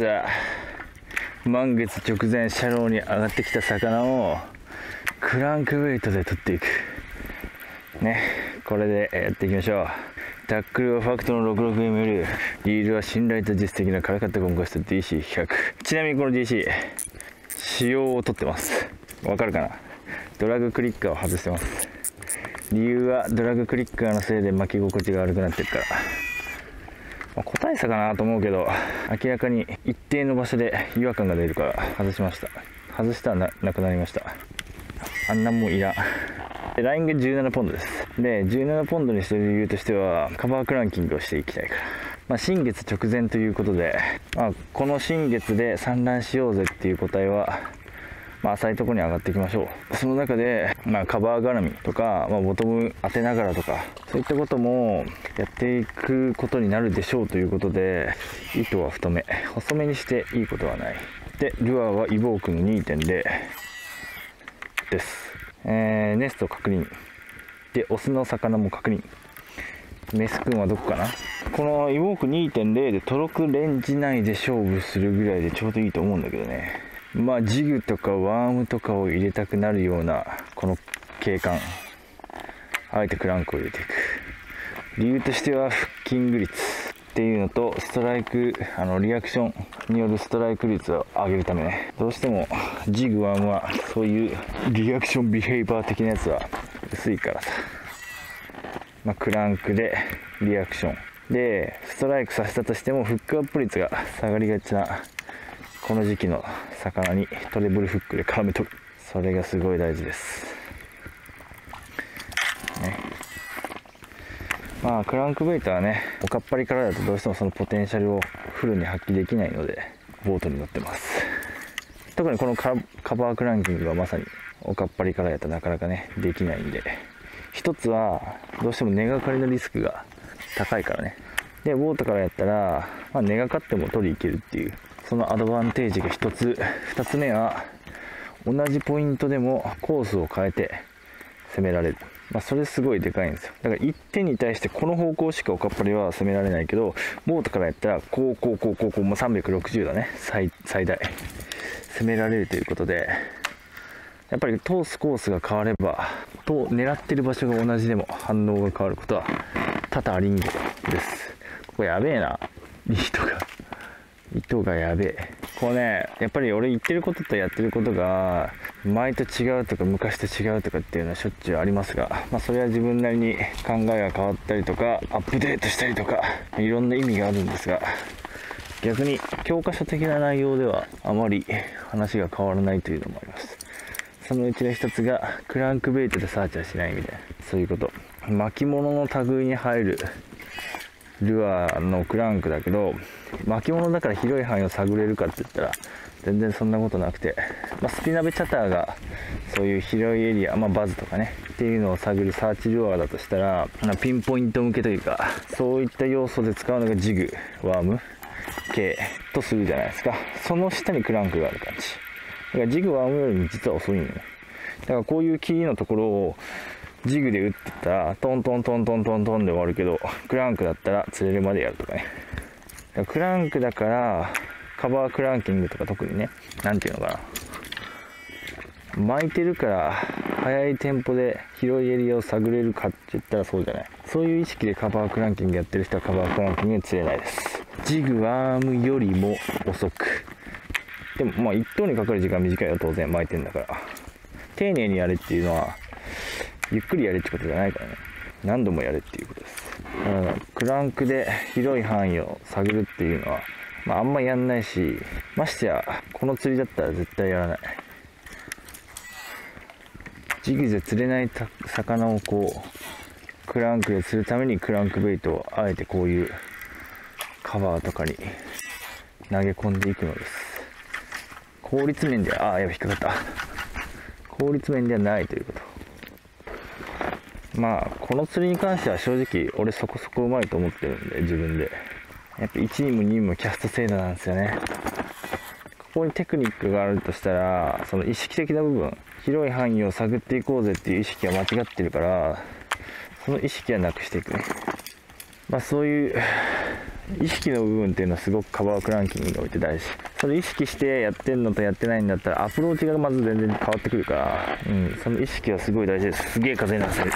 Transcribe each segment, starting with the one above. さあ、満月直前斜路に上がってきた魚をクランクウェイトで取っていくね。これでやっていきましょう。タックルはファクトの 66M より、リールは信頼と実績の軽かったコンカスト DC100。 ちなみにこの DC 仕様を取ってます。わかるかな。ドラッグクリッカーを外してます。理由はドラッグクリッカーのせいで巻き心地が悪くなってるから。個体差かなと思うけど、明らかに一定の場所で違和感が出るから外しました。外したら なくなりました。あんなもんいらん。ラインが17ポンドです。で、17ポンドにしてる理由としてはカバークランキングをしていきたいから、まあ、新月直前ということで、まあ、この新月で産卵しようぜっていう個体は、まあ、浅いところに上がっていきましょう。その中で、まあ、カバー絡みとか、まあ、ボトム当てながらとか、そういったこともやっていくことになるでしょうということで、糸は太め、細めにしていいことはない。で、ルアーはイボークの 2.0 です。ネスト確認で、オスの魚も確認。メス君はどこかな。このイボーク 2.0 でトロクレンジ内で勝負するぐらいでちょうどいいと思うんだけどね。まあ、ジグとかワームとかを入れたくなるようなこの景観、あえてクランクを入れていく理由としては、フッキング率っていうのとストライク、リアクションによるストライク率を上げるためね、どうしてもジグワームはそういうリアクションビヘイバー的なやつは薄いからさ、まあ、クランクでリアクションでストライクさせたとしてもフックアップ率が下がりがちなこの時期の魚にトレブルフックで絡めとる。それがすごい大事です、ね。まあ、クランクベイトはね、おかっぱりからだとどうしてもそのポテンシャルをフルに発揮できないので、ボートに乗ってます。特にこのカバークランキングはまさにおかっぱりからやとなかなかねできないんで、一つはどうしても根がかりのリスクが高いからね。で、ボートからやったら、まあ、根がかっても取り行けるっていう、そのアドバンテージが一つ。二つ目は、同じポイントでもコースを変えて攻められる。まあ、それすごいでかいんですよ。だから一点に対してこの方向しかおかっぱりは攻められないけど、ボートからやったらこうこうこうこうこう、もう360だね、最大攻められるということで、やっぱり通すコースが変わればと、狙ってる場所が同じでも反応が変わることは多々ありんごです。ここやべえな、糸がやべえ。こうね、やっぱり俺言ってることとやってることが前と違うとか昔と違うとかっていうのはしょっちゅうありますが、まあ、それは自分なりに考えが変わったりとかアップデートしたりとか、いろんな意味があるんですが、逆に教科書的な内容ではあまり話が変わらないというのもあります。そのうちの一つがクランクベイトでサーチはしないみたいな、そういうこと。巻物の類に入るルアーのクランクだけど、巻物だから広い範囲を探れるかって言ったら全然そんなことなくて、まあ、スピナベチャターがそういう広いエリア、まあ、バズとかねっていうのを探るサーチルアーだとしたら、ピンポイント向けというか、そういった要素で使うのがジグワーム系とするじゃないですか。その下にクランクがある感じだから、ジグワームよりも実は遅いのよ。だからこういうキーのところをジグで打ってたらトントントントントントンで終わるけど、クランクだったら釣れるまでやるとかね。だからクランクだから、カバークランキングとか特にね、なんていうのかな、巻いてるから速いテンポで広いエリアを探れるかって言ったらそうじゃない。そういう意識でカバークランキングやってる人はカバークランキングに釣れないです。ジグワームよりも遅く、でもまあ1投にかかる時間短いよ、当然巻いてんだから。丁寧にやれっていうのはゆっくりやれってことじゃないからね。何度もやれっていうことです。クランクで広い範囲を探るっていうのは、まあ、あんまやんないし、ましてやこの釣りだったら絶対やらない。ジグで釣れない魚をこうクランクで釣るために、クランクベイトをあえてこういうカバーとかに投げ込んでいくのです。効率面では、ああやばい、引っかかった。効率面ではないということ。まあ、この釣りに関しては正直俺そこそこうまいと思ってるんで、自分でやっぱ1にも2にもキャスト精度なんですよね。ここにテクニックがあるとしたら、その意識的な部分、広い範囲を探っていこうぜっていう意識は間違ってるから、その意識はなくしていくね。まあ、そういう意識の部分っていうのはすごくカバークランキングにおいて大事。それ意識してやってんのとやってないんだったらアプローチがまず全然変わってくるから、その意識はすごい大事です。すげえ風になってる。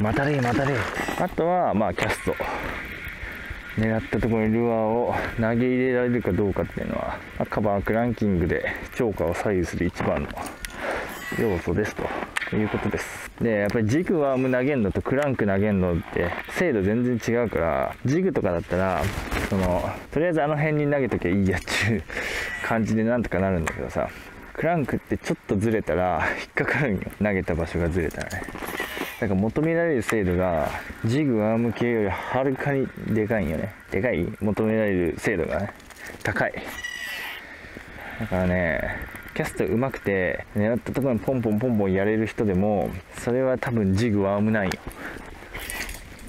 またれ。あとはまあキャスト、狙ったところにルアーを投げ入れられるかどうかっていうのはカバークランキングで釣果を左右する一番の要素ですということです。でやっぱりジグワーム投げんのとクランク投げんのって精度全然違うから、ジグとかだったらとりあえずあの辺に投げときゃいいやっていう感じでなんとかなるんだけどさ、クランクってちょっとずれたら引っかかるんよ、投げた場所がずれたらね。なんか求められる精度がジグワーム系よりはるかにでかいんよね。でかい、求められる精度がね高い。だからね、キャスト上手くて狙ったところにポンポンポンポンやれる人でもそれは多分ジグワームないよ。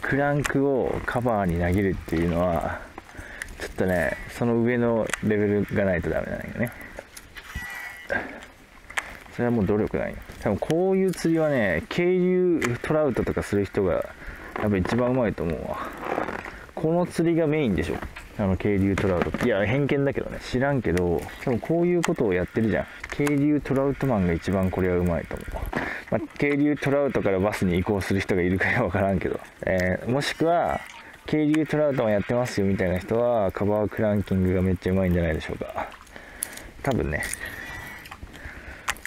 クランクをカバーに投げるっていうのはちょっとね、その上のレベルがないとダメなんよね。それはもう努力ないよ。多分こういう釣りはね、渓流トラウトとかする人がやっぱ一番うまいと思うわ。この釣りがメインでしょ、あの渓流トラウトって。いや偏見だけどね、知らんけど多分こういうことをやってるじゃん。渓流トラウトマンが一番これはうまいと思う。まあ、渓流トラウトからバスに移行する人がいるかは分からんけど、もしくは渓流トラウトマンやってますよみたいな人はカバークランキングがめっちゃうまいんじゃないでしょうか。多分ね、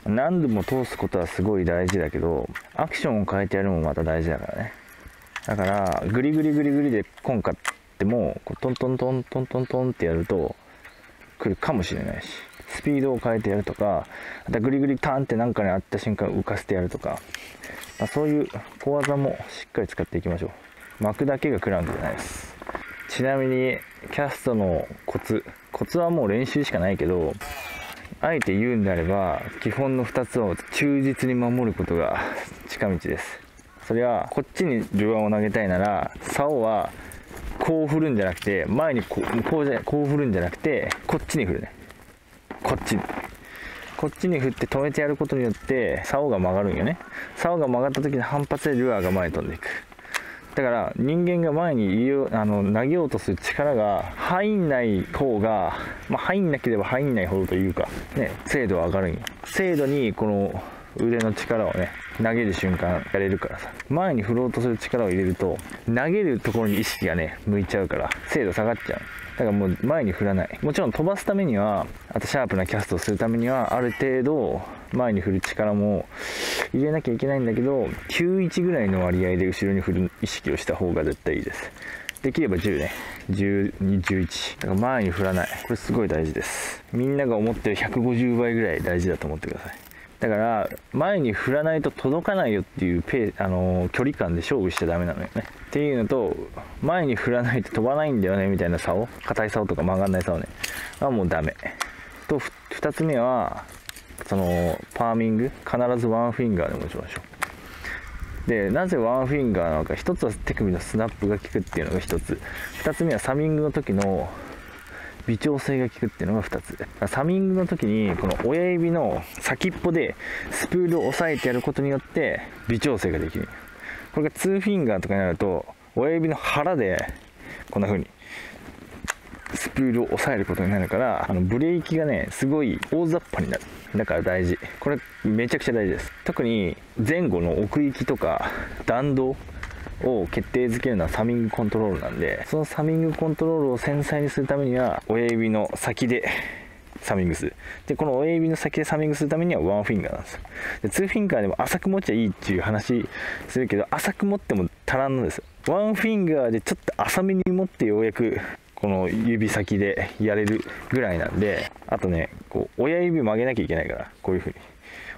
何度も通すことはすごい大事だけど、アクションを変えてやるのもまた大事だからね。だからグリグリグリグリでコンカってもトントントントントントンってやると来るかもしれないし、スピードを変えてやるとか、あとグリグリターンってなんかにあった瞬間浮かせてやるとか、まあ、そういう小技もしっかり使っていきましょう。巻くだけがクランクじゃないです。ちなみにキャストのコツはもう練習しかないけど、あえて言うんであれば基本の2つを忠実に守ることが近道です。それはこっちにルアーを投げたいなら竿はこう振るんじゃなくて、前にこう振るんじゃなくてこっちに振るね。こっちに振って止めてやることによって竿が曲がるんよね。竿が曲がった時の反発でルアーが前に飛んでいく。だから人間が前に投げようとする力が入んない方が、まあ、入んなければ入んない方というか、ね、精度は上がるんよ。精度にこの腕の力をね投げる瞬間やれるからさ、前に振ろうとする力を入れると投げるところに意識がね向いちゃうから精度下がっちゃう。だからもう前に振らない。もちろん飛ばすためには、あとシャープなキャストをするためにはある程度前に振る力も入れなきゃいけないんだけど、9:1ぐらいの割合で後ろに振る意識をした方が絶対いいです。できれば10ね、10、11だから前に振らない。これすごい大事です。みんなが思ってる150倍ぐらい大事だと思ってください。だから前に振らないと届かないよっていう距離感で勝負しちゃダメなのよね。っていうのと、前に振らないと飛ばないんだよねみたいな竿、硬い竿とか曲がんない竿ね、はもうダメと。2つ目はそのパーミング、必ずワンフィンガーで持ちましょう。でなぜワンフィンガーなのか、1つは手首のスナップが効くっていうのが1つ、2つ目はサミングの時の微調整が効くっていうのが2つ。サミングの時にこの親指の先っぽでスプールを押さえてやることによって微調整ができる。これが2フィンガーとかになると親指の腹でこんな風にスプールを押さえることになるから、ブレーキがねすごい大雑把になる。だから大事、これめちゃくちゃ大事です。特に前後の奥行きとか弾道を決定づけるのはサミングコントロールなんで、そのサミングコントロールを繊細にするためには親指の先でサミングする。でこの親指の先でサミングするためにはワンフィンガーなんですよ。で2フィンガーでも浅く持っちゃいいっていう話するけど、浅く持っても足らんのです。ワンフィンガーでちょっと浅めに持ってようやくこの指先でやれるぐらいなんで、あとねこう親指曲げなきゃいけないから、こういう風に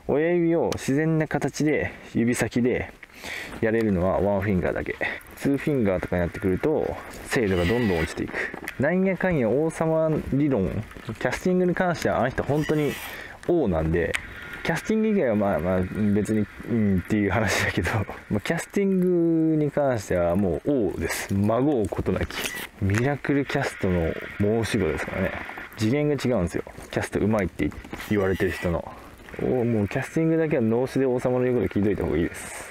親指を自然な形で指先でやれるのはワンフィンガーだけ。ツーフィンガーとかになってくると精度がどんどん落ちていく。なんやかんや王様理論、キャスティングに関してはあの人本当に王なんで、キャスティング以外はまあ別にっていう話だけど、キャスティングに関してはもう王です。孫うことなきミラクルキャストの申し子ですからね。次元が違うんですよ、キャストうまいって言われてる人の。もうキャスティングだけは脳死で王様の言うこと聞いといた方がいいです。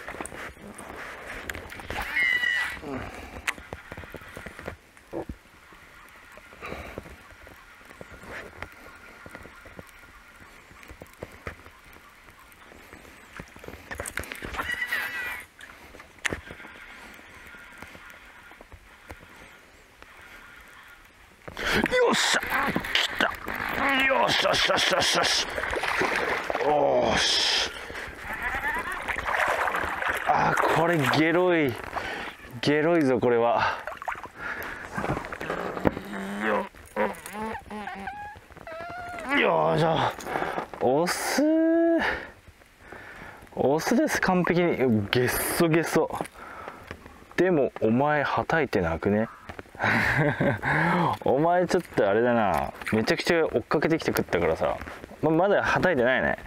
っしゃ、きた。よしよしよしよしよし。おーし。あー、これゲロい。ゲロいぞ、これは。よいしょ。オス。オスです、完璧に。ゲッソゲソ。でも、お前、はたいてなくね。お前ちょっとあれだな、めちゃくちゃ追っかけてきて食ったからさ、 まだはたいてないね。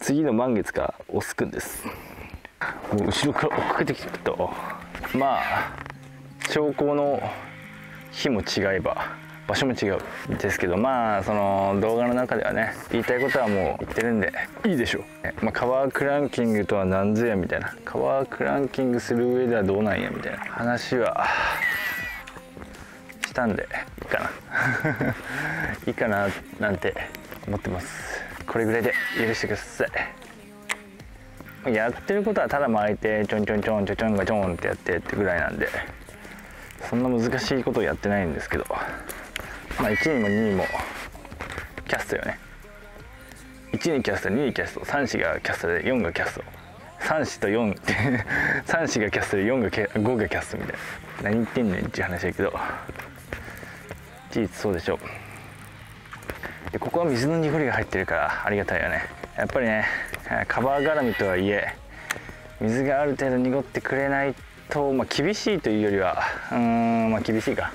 次の満月かオスくんです。もう後ろから追っかけてきて食った。まあ兆候の日も違えば場所も違うんですけど、まあその動画の中ではね、言いたいことはもう言ってるんでいいでしょう。まあ、カワークランキングとは何ぞやみたいな、カワークランキングする上ではどうなんやみたいな話はしたんでいいかな。いいかななんて思ってます。これぐらいで許してください。やってることはただ巻いてちょんちょんちょんちょんちょんがちょんってやってってぐらいなんで、そんな難しいことをやってないんですけど、まあ1にも2にもキャストよね。1にキャスト、2にキャスト、3子がキャストで4がキャスト、3子と4って、3子がキャストで4が5がキャストみたいな、何言ってんねんっていう話だけど、事実そうでしょう。でここは水の濁りが入ってるからありがたいよね。やっぱりね、カバー絡みとはいえ水がある程度濁ってくれないと、まあ、厳しいというよりはまあ厳しいか。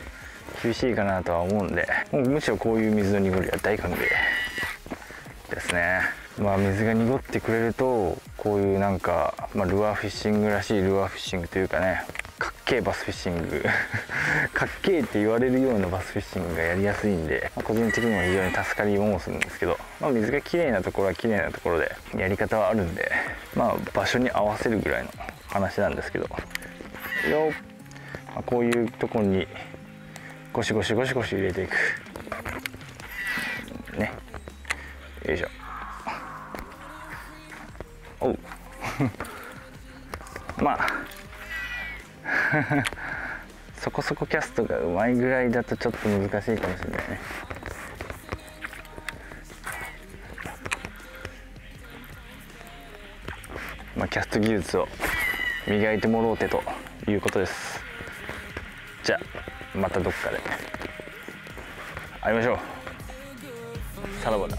厳しいかなとは思うんで、むしろこういう水の濁りは大歓迎ですね。まあ水が濁ってくれるとこういうなんか、まあ、ルアーフィッシングらしい、ルアーフィッシングというかね、かっけえバスフィッシングかっけえって言われるようなバスフィッシングがやりやすいんで、まあ、個人的にも非常に助かりもするんですけど、まあ、水がきれいなところはきれいなところでやり方はあるんで、まあ場所に合わせるぐらいの話なんですけどよ、まあ、こういうところにゴシゴシゴシゴシ入れていくね。よいしょ。おう。まあそこそこキャストがうまいぐらいだとちょっと難しいかもしれないね。まあキャスト技術を磨いてもろうてということです。じゃあまたどっかで会いましょう。さらばだ。